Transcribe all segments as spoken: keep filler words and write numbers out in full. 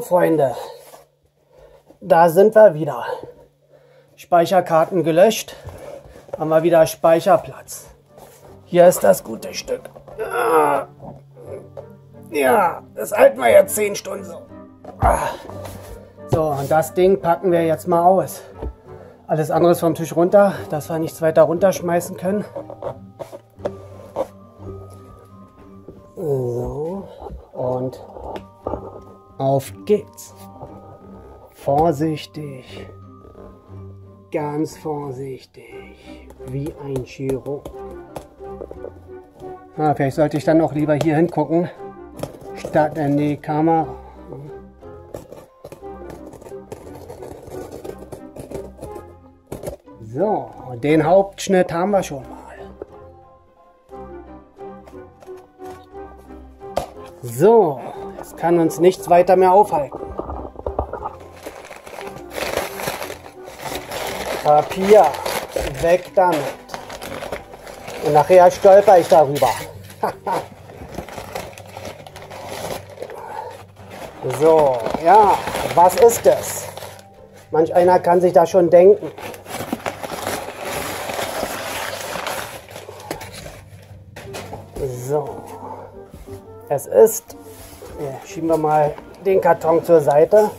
So, Freunde, da sind wir wieder. Speicherkarten gelöscht, haben wir wieder Speicherplatz. Hier ist das gute Stück. Ja, das halten wir jetzt zehn Stunden so. So, und das Ding packen wir jetzt mal aus. Alles andere vom Tisch runter, dass wir nichts weiter runterschmeißen können. So, und auf geht's. Vorsichtig. Ganz vorsichtig. Wie ein Chirurg. Ah, vielleicht sollte ich dann auch lieber hier hingucken, statt in die Kamera. So, den Hauptschnitt haben wir schon mal. So, es kann uns nichts weiter mehr aufhalten. Papier, weg damit. Und nachher stolper ich darüber. So, ja, was ist das? Manch einer kann sich da schon denken. So, es ist, ja, schieben wir mal den Karton zur Seite,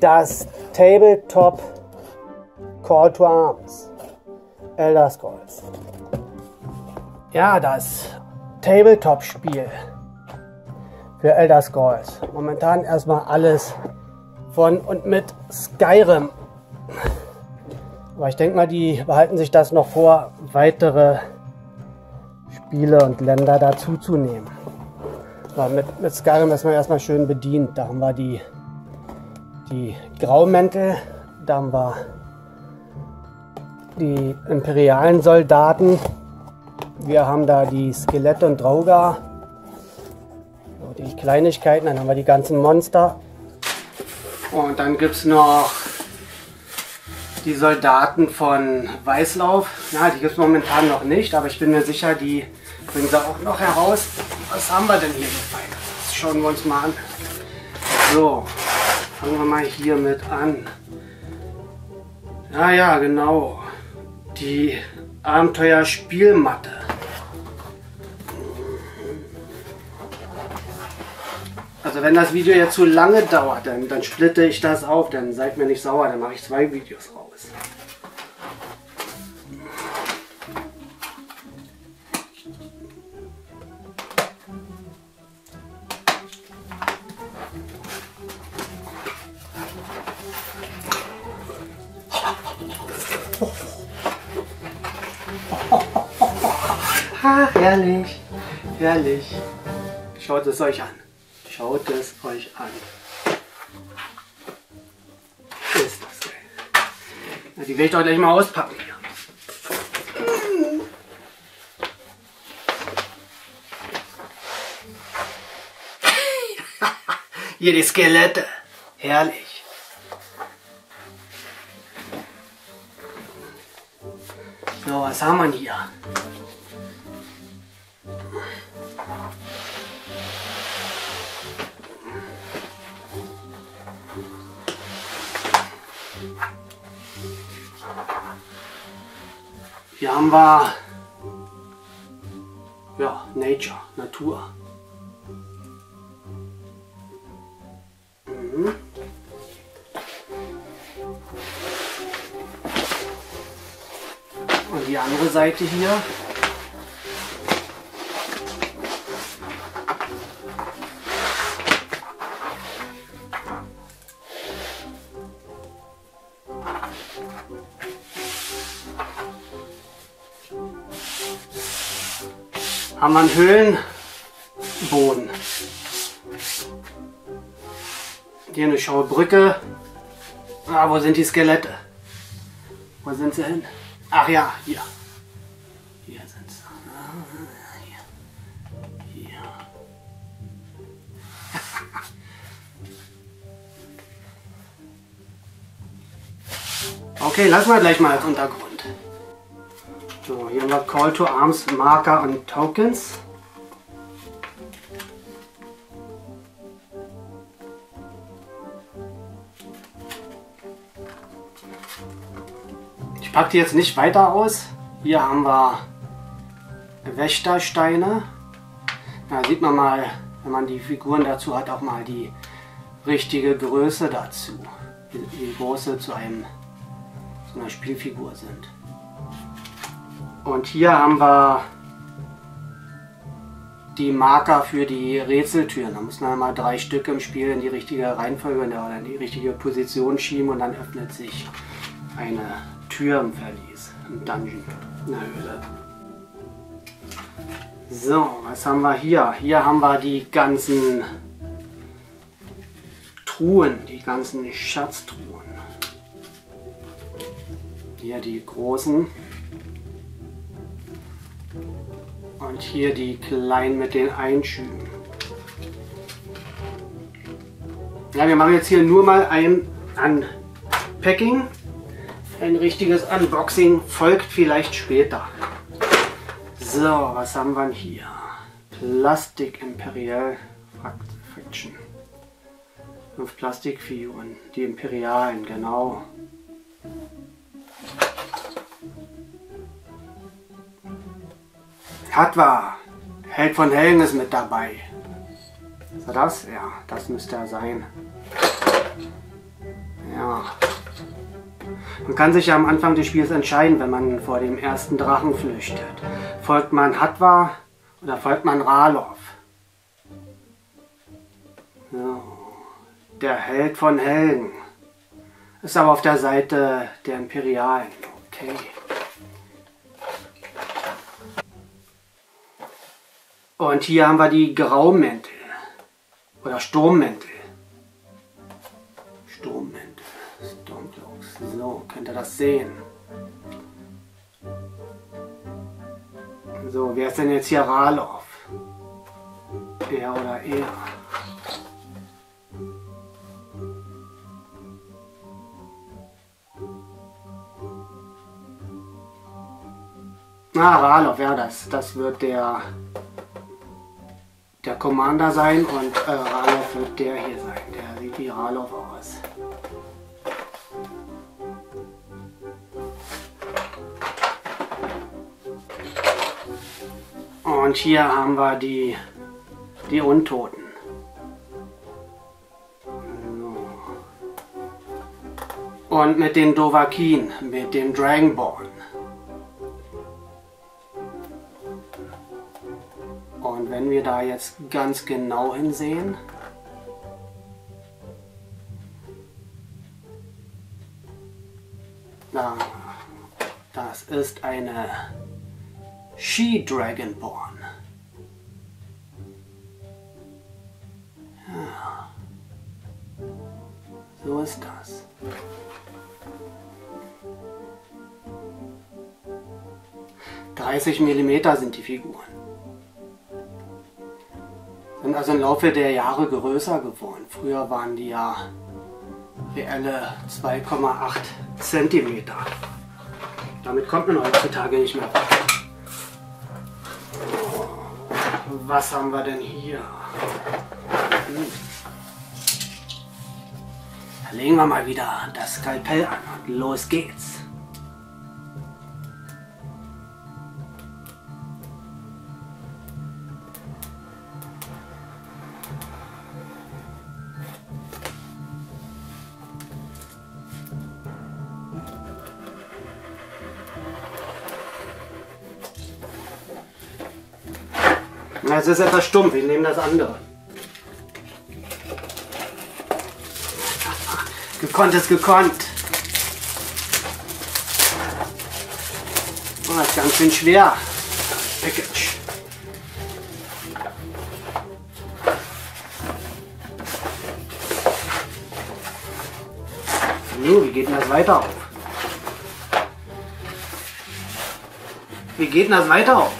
das Tabletop Call to Arms, Elder Scrolls. Ja, das Tabletop-Spiel für Elder Scrolls. Momentan erstmal alles von und mit Skyrim. Aber ich denke mal, die behalten sich das noch vor, weitere Spiele und Länder dazu zu nehmen. Aber mit, mit Skyrim ist man erstmal schön bedient. Da haben wir die, die Graumäntel, da haben wir die imperialen Soldaten, wir haben da die Skelette und Draugar, die Kleinigkeiten, dann haben wir die ganzen Monster. Und dann gibt es noch die Soldaten von Weißlauf. Na, die gibt es momentan noch nicht, aber ich bin mir sicher, die bringen sie auch noch heraus. Was haben wir denn hier gefallen? Das schauen wir uns mal an. So, fangen wir mal hier mit an. Ja, ja, genau. Die Abenteuerspielmatte. Also wenn das Video jetzt zu lange dauert, dann, dann splitte ich das auf, dann seid mir nicht sauer, dann mache ich zwei Videos raus. Ach, herrlich, herrlich. Schaut es euch an. Schaut es euch an. Ist das geil. Na, die will ich doch gleich mal auspacken hier. Hier die Skelette. Herrlich. So, was haben wir hier? Hier haben wir, ja, Nature, Natur. Mhm. Und die andere Seite hier. Haben wir einen Höhlenboden. Hier eine schaue Brücke. Ah, wo sind die Skelette? Wo sind sie hin? Ach ja, hier. Hier sind sie. Ah, hier. Hier. Okay, lassen wir gleich mal als Untergrund. So, hier haben wir Call to Arms, Marker und Tokens. Ich packe die jetzt nicht weiter aus. Hier haben wir Wächtersteine. Da sieht man mal, wenn man die Figuren dazu hat, auch mal die richtige Größe dazu. Wie groß sie zu, einem, zu einer Spielfigur sind. Und hier haben wir die Marker für die Rätseltüren. Da muss man mal drei Stück im Spiel in die richtige Reihenfolge oder in die richtige Position schieben und dann öffnet sich eine Tür im Verlies, im Dungeon, in der Höhle. So, was haben wir hier? Hier haben wir die ganzen Truhen, die ganzen Schatztruhen. Hier die großen. Und hier die kleinen mit den Einschüben. Ja, wir machen jetzt hier nur mal ein Unpacking. Ein richtiges Unboxing folgt vielleicht später. So, was haben wir hier? Plastik Imperial Faction. Fünf Plastikfiguren. Die Imperialen, genau. Hatwa, Held von Helden ist mit dabei. Ist er das? Ja, das müsste er sein. Ja. Man kann sich ja am Anfang des Spiels entscheiden, wenn man vor dem ersten Drachen flüchtet. Folgt man Hatwa oder folgt man Ralof? So. Der Held von Helden. Ist aber auf der Seite der Imperialen. Okay. Und hier haben wir die Graumäntel. Oder Sturmmäntel. Sturmmäntel. Stormcloaks. So, könnt ihr das sehen. So, wer ist denn jetzt hier Ralof? Er oder er? Ah, Ralof, ja, das, das wird der... der Commander sein und äh, Ralof wird der hier sein. Der sieht wie Ralof aus. Und hier haben wir die, die Untoten. So. Und mit den Dovahkiin, mit dem Dragonborn. Und wenn wir da jetzt ganz genau hinsehen, da, das ist eine She-Dragonborn. Ja. So ist das. dreißig Millimeter sind die Figuren. Sind also im Laufe der Jahre größer geworden. Früher waren die ja reelle zwei Komma acht Zentimeter. Damit kommt man heutzutage nicht mehr. Was haben wir denn hier? Hm. Da legen wir mal wieder das Skalpell an und los geht's. Es ist etwas stumpf, wir nehmen das andere. Gekonnt ist gekonnt. Oh, das ist ganz schön schwer. Package. So, wie geht denn das weiter auf? Wie geht denn das weiter auf?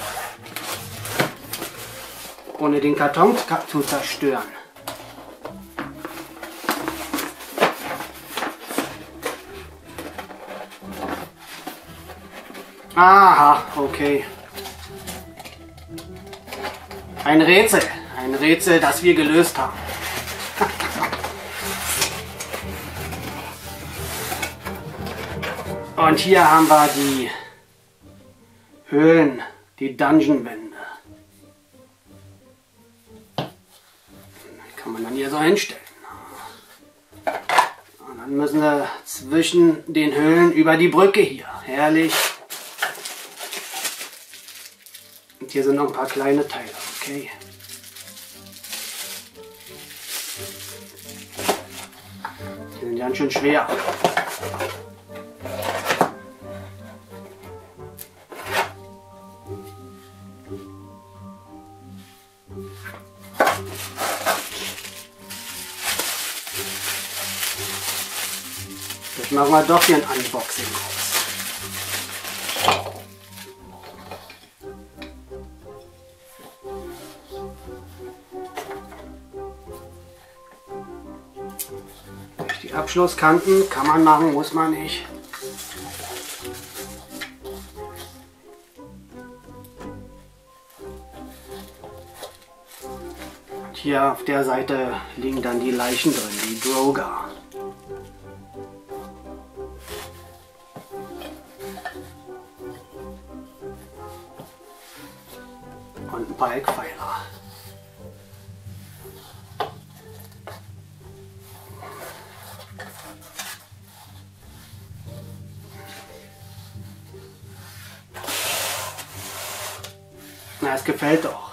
Ohne den Karton zu zerstören. Aha, okay. Ein Rätsel. Ein Rätsel, das wir gelöst haben. Und hier haben wir die Höhlen, die Dungeon-Wände. Kann man dann hier so hinstellen. Und dann müssen wir zwischen den Höhlen über die Brücke hier. Herrlich. Und hier sind noch ein paar kleine Teile. Okay. Die sind ganz schön schwer. Jetzt machen wir doch hier ein Unboxing raus. Die Abschlusskanten kann man machen, muss man nicht. Und hier auf der Seite liegen dann die Leichen drin, die Draugar. Balkpfeiler. Na, es gefällt doch.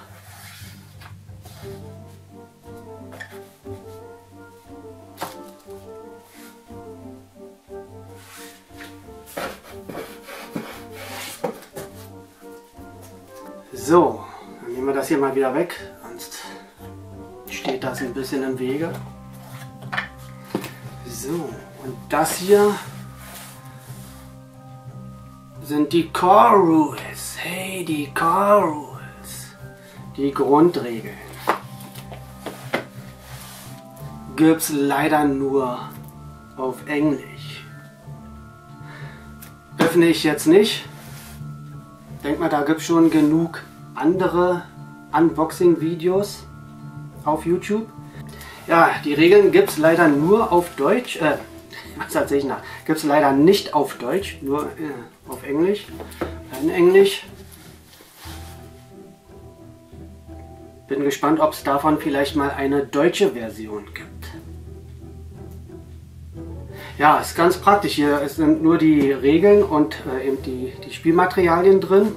So. Das hier mal wieder weg, sonst steht das ein bisschen im Wege. So, und das hier sind die Core Rules. Hey, die Core Rules. Die Grundregeln. Gibt es leider nur auf Englisch. Öffne ich jetzt nicht. Denk mal, da gibt es schon genug andere Unboxing-Videos auf YouTube. Ja, die Regeln gibt es leider nur auf Deutsch. Äh, was erzähl ich nach? Gibt es leider nicht auf Deutsch, nur äh, auf Englisch. In Englisch. Bin gespannt, ob es davon vielleicht mal eine deutsche Version gibt. Ja, ist ganz praktisch. Hier es sind nur die Regeln und äh, eben die, die Spielmaterialien drin.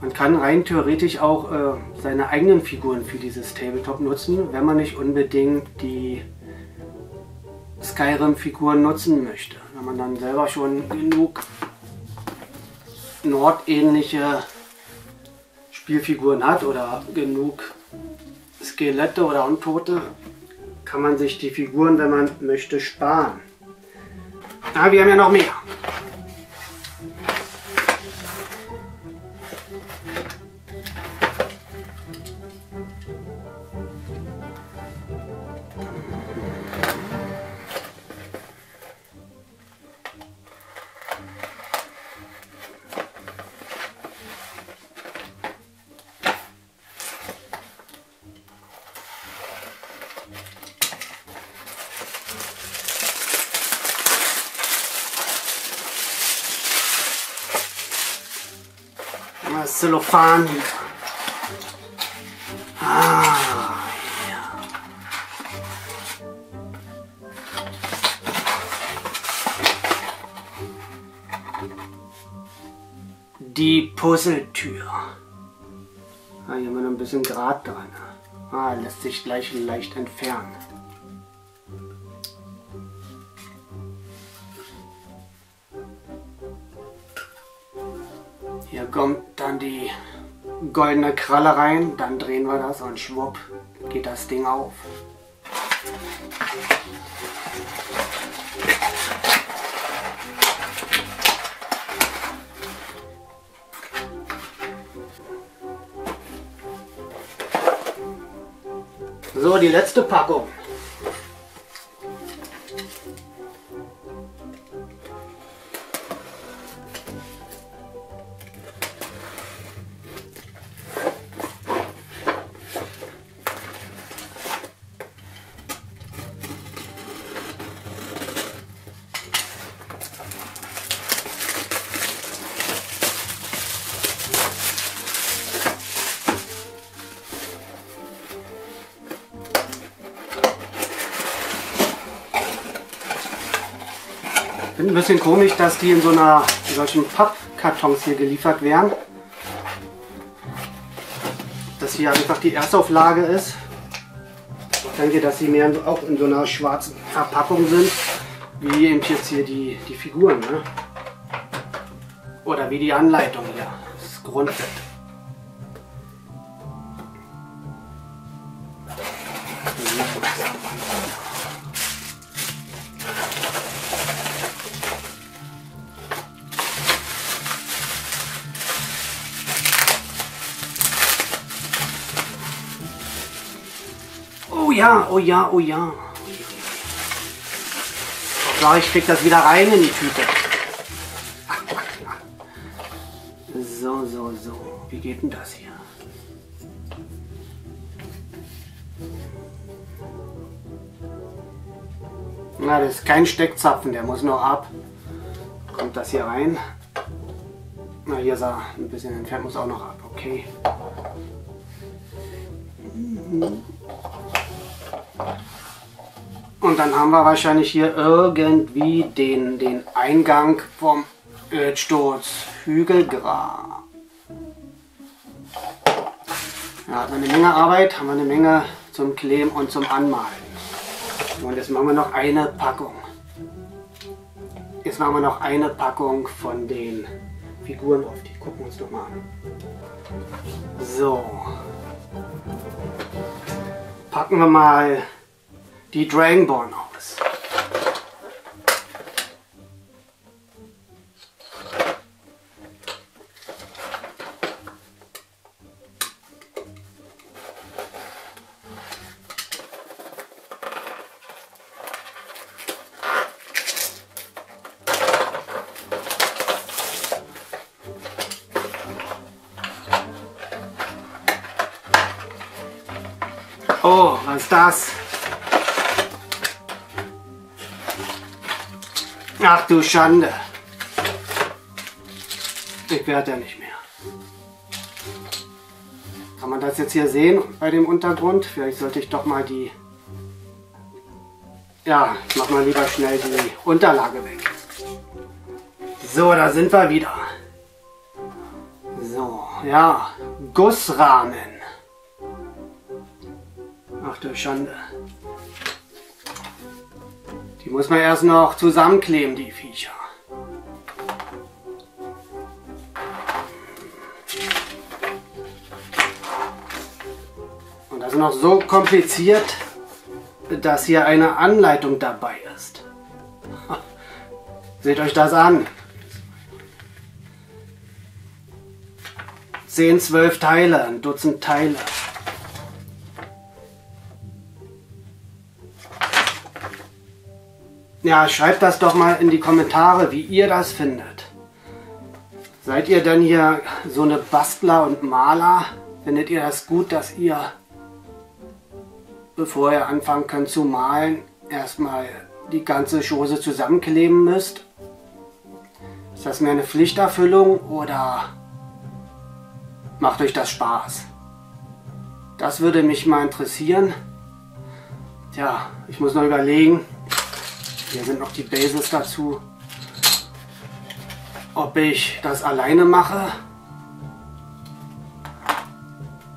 Man kann rein theoretisch auch äh, seine eigenen Figuren für dieses Tabletop nutzen, wenn man nicht unbedingt die Skyrim-Figuren nutzen möchte. Wenn man dann selber schon genug nordähnliche Spielfiguren hat oder genug Skelette oder Untote, kann man sich die Figuren, wenn man möchte, sparen. Aber wir haben ja noch mehr. Zellophan. Ah, ja. Die Puzzletür. Ah, hier haben wir noch ein bisschen Draht dran. Ah, lässt sich gleich leicht entfernen. Hier kommt dann die goldene Kralle rein, dann drehen wir das und schwupp geht das Ding auf. So, die letzte Packung. Ich finde ein bisschen komisch, dass die in so einer in solchen Pappkartons hier geliefert werden. Dass hier einfach die Erstauflage ist. Ich denke, dass sie mehr auch in so einer schwarzen Verpackung sind, wie eben jetzt hier die, die Figuren. Ne? Oder wie die Anleitung hier. Das Grundset. Ja, oh ja, oh ja. So, ich krieg das wieder rein in die Tüte. So, so, so. Wie geht denn das hier? Na, das ist kein Steckzapfen, der muss noch ab. Kommt das hier rein? Na, hier ist er ein bisschen entfernt, muss auch noch ab. Okay. Mhm. Und dann haben wir wahrscheinlich hier irgendwie den, den Eingang vom Ödsturz Hügelgra. Da hat man eine Menge Arbeit, haben wir eine Menge zum Kleben und zum Anmalen. Und jetzt machen wir noch eine Packung. Jetzt machen wir noch eine Packung von den Figuren auf. Die gucken wir uns doch mal an. So. Packen wir mal die Dragonborn aus. Oh, was ist das? Ach du Schande. Ich werde ja nicht mehr. Kann man das jetzt hier sehen bei dem Untergrund? Vielleicht sollte ich doch mal die... Ja, ich mach mal lieber schnell die Unterlage weg. So, da sind wir wieder. So, ja. Gussrahmen. Ach du Schande. Die muss man erst noch zusammenkleben, die Viecher. Und das ist noch so kompliziert, dass hier eine Anleitung dabei ist. Seht euch das an. zehn, zwölf Teile, ein Dutzend Teile. Ja, schreibt das doch mal in die Kommentare, wie ihr das findet. Seid ihr denn hier so eine Bastler und Maler? Findet ihr das gut, dass ihr, bevor ihr anfangen könnt zu malen, erstmal die ganze Chose zusammenkleben müsst? Ist das mehr eine Pflichterfüllung oder macht euch das Spaß? Das würde mich mal interessieren. Tja, ich muss noch überlegen. Hier sind noch die Bases dazu, ob ich das alleine mache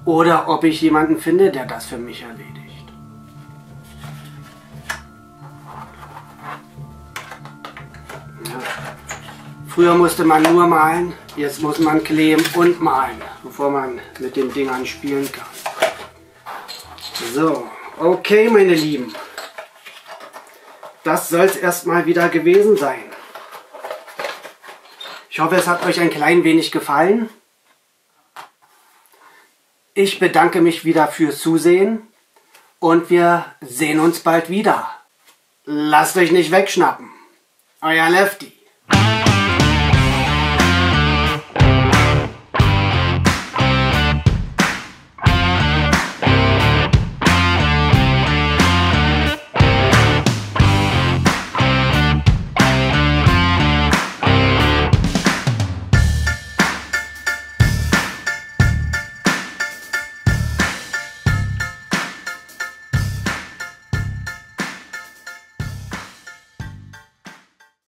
oder ob ich jemanden finde, der das für mich erledigt. Ja. Früher musste man nur malen, jetzt muss man kleben und malen, bevor man mit den Dingern spielen kann. So, okay meine Lieben. Das soll es erstmal wieder gewesen sein. Ich hoffe, es hat euch ein klein wenig gefallen. Ich bedanke mich wieder fürs Zusehen und wir sehen uns bald wieder. Lasst euch nicht wegschnappen. Euer Lefty.